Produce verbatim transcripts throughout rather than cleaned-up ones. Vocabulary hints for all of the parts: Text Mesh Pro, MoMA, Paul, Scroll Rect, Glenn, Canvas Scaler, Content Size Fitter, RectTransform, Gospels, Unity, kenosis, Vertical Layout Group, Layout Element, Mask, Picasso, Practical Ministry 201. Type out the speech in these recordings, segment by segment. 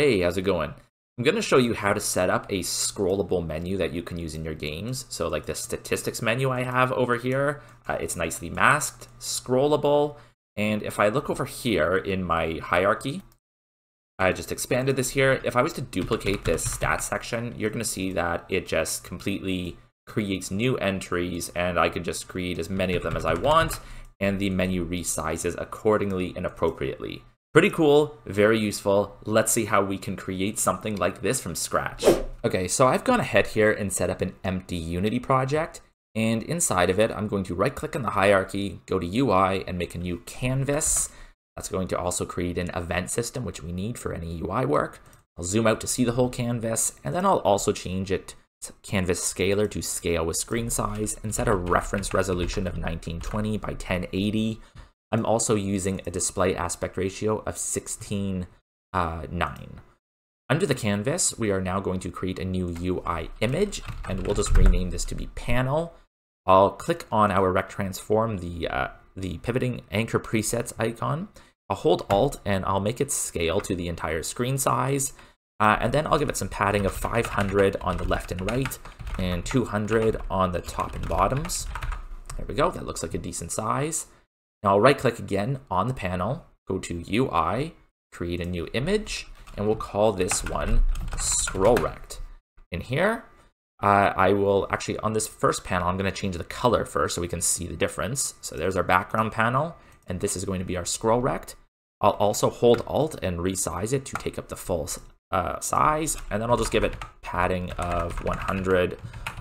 Hey, how's it going? I'm going to show you how to set up a scrollable menu that you can use in your games. So like the statistics menu I have over here, uh, it's nicely masked, scrollable. And if I look over here in my hierarchy, I just expanded this here. If I was to duplicate this stats section, you're going to see that it just completely creates new entries, and I can just create as many of them as I want, and the menu resizes accordingly and appropriately. Pretty cool, very useful. Let's see how we can create something like this from scratch. Okay, so I've gone ahead here and set up an empty Unity project, and inside of it, I'm going to right-click on the hierarchy, go to U I, and make a new canvas. That's going to also create an event system, which we need for any U I work. I'll zoom out to see the whole canvas, and then I'll also change it to Canvas Scaler to scale with screen size, and set a reference resolution of nineteen twenty by ten eighty. I'm also using a display aspect ratio of sixteen nine. Uh, Under the canvas, we are now going to create a new U I image, and we'll just rename this to be panel. I'll click on our RectTransform, the, uh, the pivoting anchor presets icon. I'll hold Alt, and I'll make it scale to the entire screen size. Uh, and then I'll give it some padding of five hundred on the left and right, and two hundred on the top and bottoms. There we go, that looks like a decent size. Now I'll right-click again on the panel, go to U I, create a new image, and we'll call this one Scroll Rect. In here, uh, I will actually, on this first panel, I'm going to change the color first so we can see the difference. So there's our background panel, and this is going to be our Scroll Rect. I'll also hold Alt and resize it to take up the full uh, size, and then I'll just give it padding of one hundred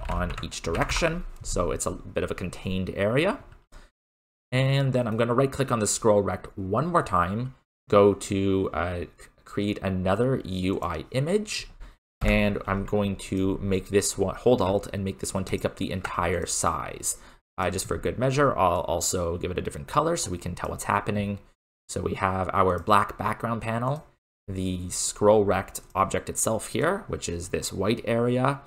on each direction, so it's a bit of a contained area. And then I'm going to right click on the Scroll Rect one more time, go to uh, create another U I image, and I'm going to make this one, hold Alt, and make this one take up the entire size. Uh, just for good measure, I'll also give it a different color so we can tell what's happening. So we have our black background panel, the Scroll Rect object itself here, which is this white area,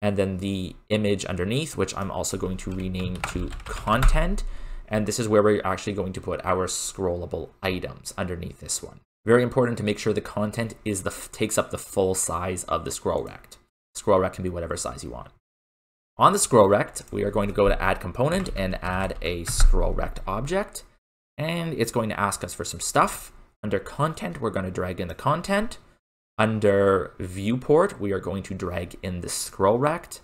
and then the image underneath, which I'm also going to rename to Content. And this is where we're actually going to put our scrollable items underneath this one. Very important to make sure the content is the takes up the full size of the Scroll Rect. Scroll Rect can be whatever size you want. On the Scroll Rect, we are going to go to Add Component and add a Scroll Rect object. And it's going to ask us for some stuff. Under Content, we're going to drag in the content. Under Viewport, we are going to drag in the Scroll Rect.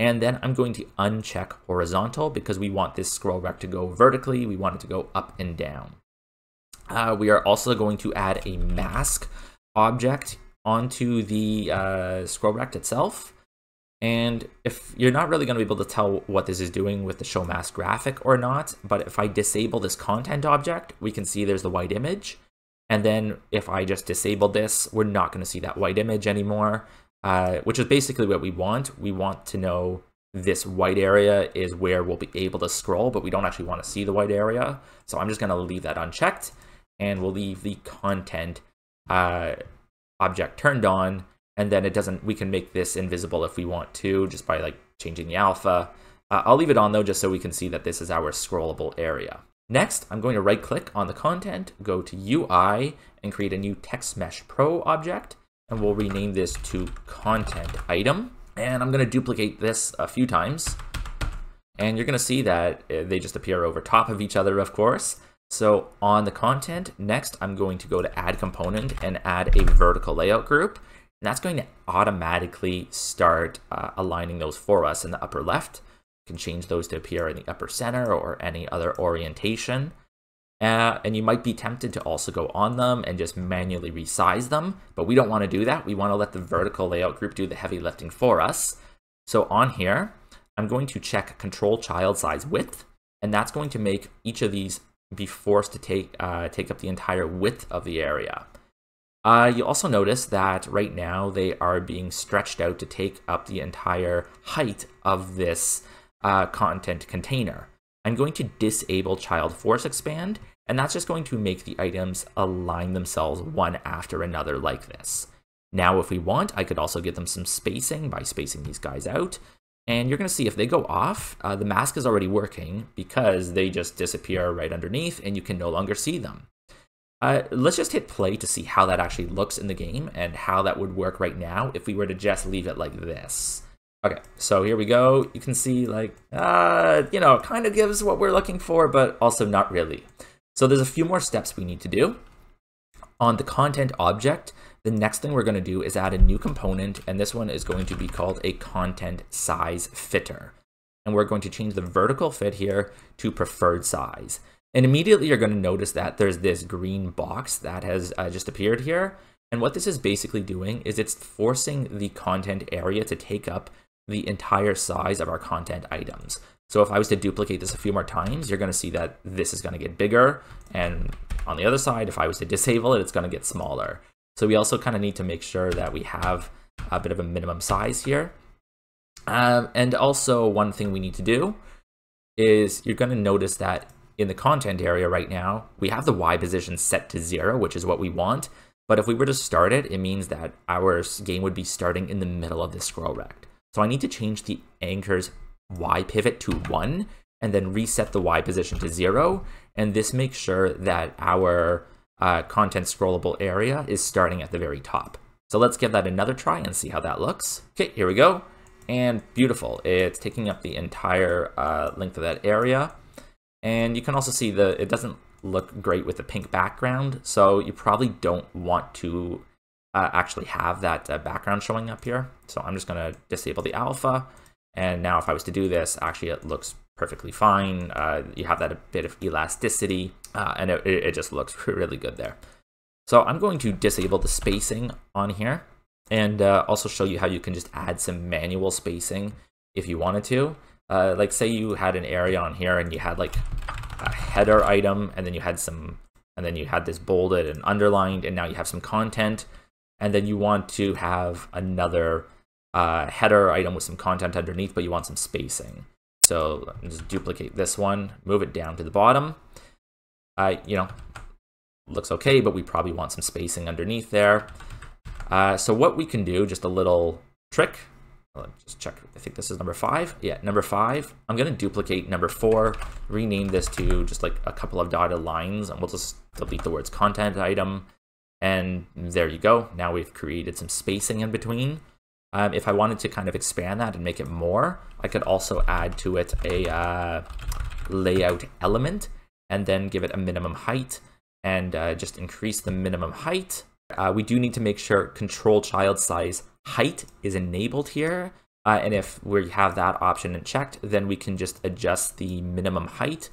And then I'm going to uncheck horizontal because we want this Scroll Rect to go vertically. We want it to go up and down. Uh, we are also going to add a mask object onto the uh, Scroll Rect itself. And if you're not really going to be able to tell what this is doing with the show mask graphic or not, but if I disable this content object, we can see there's the white image. And then if I just disabled this, we're not going to see that white image anymore. Uh, which is basically what we want. We want to know this white area is where we'll be able to scroll, but we don't actually want to see the white area. So I'm just going to leave that unchecked, and we'll leave the content uh, object turned on. And then it doesn't, we can make this invisible if we want to, just by like changing the alpha. Uh, I'll leave it on though, just so we can see that this is our scrollable area. Next, I'm going to right click on the content, go to U I, and create a new Text Mesh Pro object. And we'll rename this to content item. And I'm going to duplicate this a few times. And you're going to see that they just appear over top of each other, of course. So on the content, next, I'm going to go to Add Component and add a Vertical Layout Group. And that's going to automatically start uh, aligning those for us in the upper left. You can change those to appear in the upper center or any other orientation. Uh, and you might be tempted to also go on them and just manually resize them, but we don't want to do that. We want to let the Vertical Layout Group do the heavy lifting for us. So on here, I'm going to check Control Child Size Width, and that's going to make each of these be forced to take, uh, take up the entire width of the area. Uh, you'll also notice that right now they are being stretched out to take up the entire height of this uh, content container. I'm going to disable Child Force Expand, and that's just going to make the items align themselves one after another like this. Now, if we want, I could also give them some spacing by spacing these guys out. And you're going to see if they go off, uh, the mask is already working because they just disappear right underneath and you can no longer see them. Uh, let's just hit play to see how that actually looks in the game and how that would work right now if we were to just leave it like this. Okay, so here we go. You can see like, uh, you know, kind of gives what we're looking for, but also not really. So there's a few more steps we need to do. On the content object, the next thing we're going to do is add a new component, and this one is going to be called a Content Size Fitter. And we're going to change the vertical fit here to preferred size. And immediately you're going to notice that there's this green box that has uh, just appeared here. And what this is basically doing is it's forcing the content area to take up the entire size of our content items. So if I was to duplicate this a few more times, you're going to see that this is going to get bigger. And on the other side, if I was to disable it, it's going to get smaller. So we also kind of need to make sure that we have a bit of a minimum size here. Um, and also one thing we need to do is you're going to notice that in the content area right now, we have the Y position set to zero, which is what we want. But if we were to start it, it means that our game would be starting in the middle of the scroll rect. So I need to change the anchor's Y pivot to one and then reset the Y position to zero. And this makes sure that our uh, content scrollable area is starting at the very top. So let's give that another try and see how that looks. Okay, here we go. And beautiful. It's taking up the entire uh, length of that area. And you can also see the it doesn't look great with the pink background, so you probably don't want to uh, actually have that uh, background showing up here. So I'm just going to disable the alpha, and now if I was to do this, actually it looks perfectly fine. Uh, you have that a bit of elasticity, uh, and it, it just looks really good there. So I'm going to disable the spacing on here, and uh, also show you how you can just add some manual spacing if you wanted to. Uh, like say you had an area on here and you had like a header item, and then you had some, and then you had this bolded and underlined, and now you have some content, and then you want to have another uh, header item with some content underneath, but you want some spacing. So just duplicate this one, move it down to the bottom. Uh, you know, looks okay, but we probably want some spacing underneath there. Uh, so what we can do, just a little trick. Let's just check. I think this is number five. Yeah, number five. I'm going to duplicate number four, rename this to just like a couple of dotted lines, and we'll just delete the words content item. And there you go. Now we've created some spacing in between. Um, if I wanted to kind of expand that and make it more, I could also add to it a uh, layout element and then give it a minimum height and uh, just increase the minimum height. Uh, we do need to make sure control child size height is enabled here, uh, and if we have that option checked, then we can just adjust the minimum height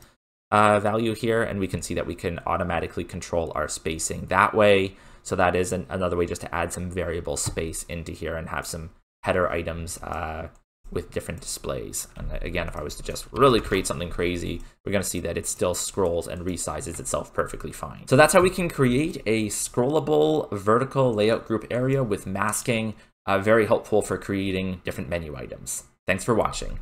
uh, value here, and we can see that we can automatically control our spacing that way. So that is an, another way just to add some variable space into here and have some header items uh, with different displays. And again, if I was to just really create something crazy, we're going to see that it still scrolls and resizes itself perfectly fine. So that's how we can create a scrollable vertical layout group area with masking. Uh, very helpful for creating different menu items. Thanks for watching.